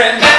friend.